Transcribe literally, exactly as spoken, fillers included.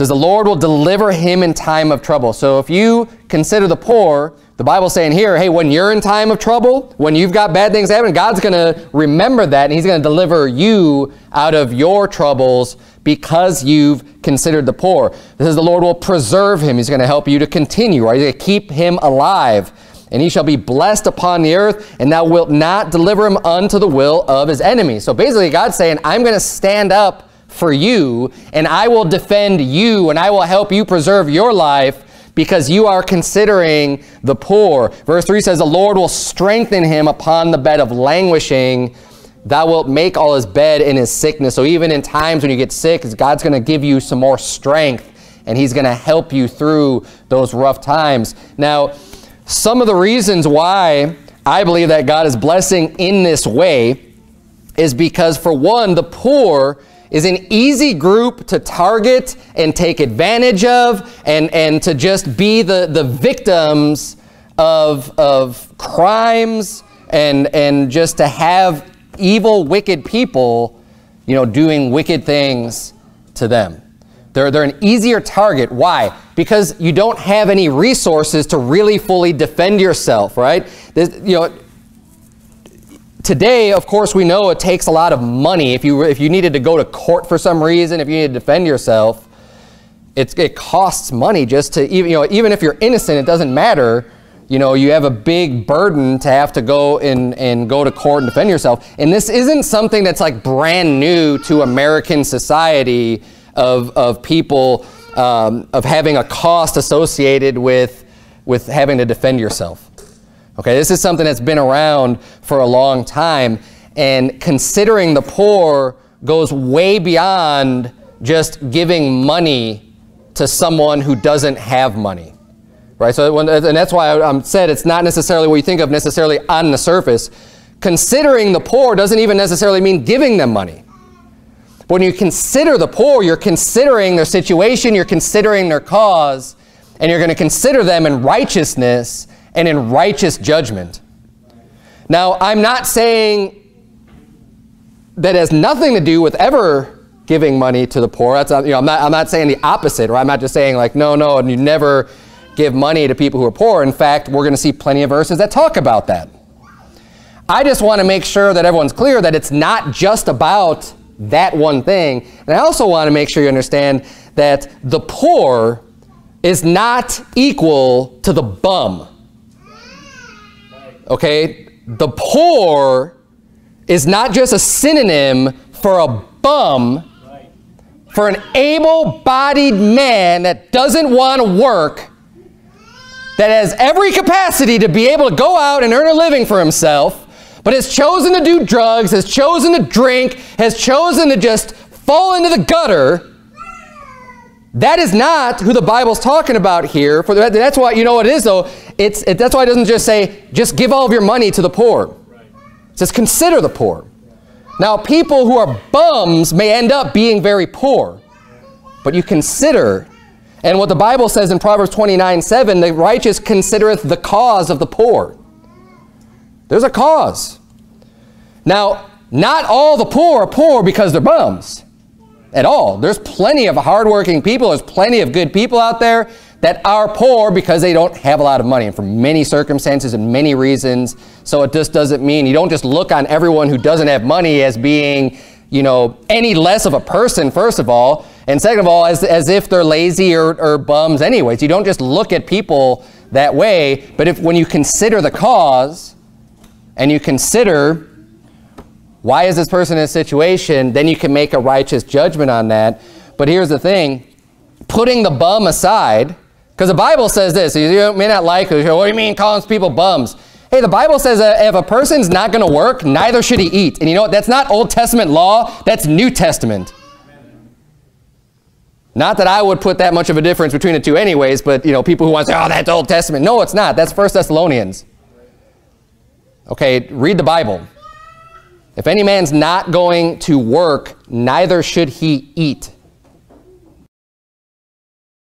says the Lord will deliver him in time of trouble. So if you consider the poor, the Bible's saying here, hey, when you're in time of trouble, when you've got bad things happening, God's going to remember that, and he's going to deliver you out of your troubles because you've considered the poor. This is the Lord will preserve him. He's going to help you to continue, right? He's going to keep him alive. And he shall be blessed upon the earth, and thou wilt not deliver him unto the will of his enemies. So basically God's saying, I'm going to stand up for you, and I will defend you, and I will help you preserve your life because you are considering the poor. Verse three says, the Lord will strengthen him upon the bed of languishing. Thou wilt make all his bed in his sickness. So even in times when you get sick, God's going to give you some more strength, and he's going to help you through those rough times. Now, some of the reasons why I believe that God is blessing in this way is because, for one, the poor is an easy group to target and take advantage of, and, and to just be the, the victims of, of crimes, and, and just to have evil, wicked people, you know, doing wicked things to them. They're, they're an easier target. Why? Because you don't have any resources to really fully defend yourself, right? This, you know, today, of course, we know it takes a lot of money. If you, if you needed to go to court for some reason, if you need to defend yourself, it's, it costs money just to, even, you know, even if you're innocent, it doesn't matter. You know, you have a big burden to have to go and, and go to court and defend yourself. And this isn't something that's like brand new to American society, Of, of people, um, of having a cost associated with, with having to defend yourself. Okay, this is something that's been around for a long time, and considering the poor goes way beyond just giving money to someone who doesn't have money, right? So, when, and that's why I I'm said it's not necessarily what you think of necessarily on the surface. Considering the poor doesn't even necessarily mean giving them money. When you consider the poor, you're considering their situation, you're considering their cause, and you're going to consider them in righteousness and in righteous judgment. Now, I'm not saying that has nothing to do with ever giving money to the poor. That's not, you know, I'm not, I'm not saying the opposite, or I'm not just saying like, no, no, and you never give money to people who are poor. In fact, we're going to see plenty of verses that talk about that. I just want to make sure that everyone's clear that it's not just about that one thing. And I also want to make sure you understand that the poor is not equal to the bum. Okay? The poor is not just a synonym for a bum, for an able-bodied man that doesn't want to work, that has every capacity to be able to go out and earn a living for himself, but has chosen to do drugs, has chosen to drink, has chosen to just fall into the gutter. That is not who the Bible's talking about here. For the, that's why, you know what it is though. It's, it, that's why it doesn't just say, just give all of your money to the poor. It says, consider the poor. Now, people who are bums may end up being very poor, but you consider. And what the Bible says in Proverbs twenty-nine seven, the righteous considereth the cause of the poor. There's a cause. Now, not all the poor are poor because they're bums at all. There's plenty of hardworking people. There's plenty of good people out there that are poor because they don't have a lot of money, and for many circumstances and many reasons. So it just doesn't mean, you don't just look on everyone who doesn't have money as being, you know, any less of a person, first of all. And second of all, as, as if they're lazy or, or bums anyways. You don't just look at people that way. But if when you consider the cause, and you consider why is this person in a situation, then you can make a righteous judgment on that. But here's the thing, putting the bum aside, because the Bible says this, you may not like it, what do you mean calling people bums? Hey, the Bible says that if a person's not going to work, neither should he eat. And you know what, that's not Old Testament law, that's New Testament. Not that I would put that much of a difference between the two anyways, but you know, people who want to say, oh, that's Old Testament. No, it's not, that's First Thessalonians. Okay, read the Bible. If any man's not going to work, neither should he eat.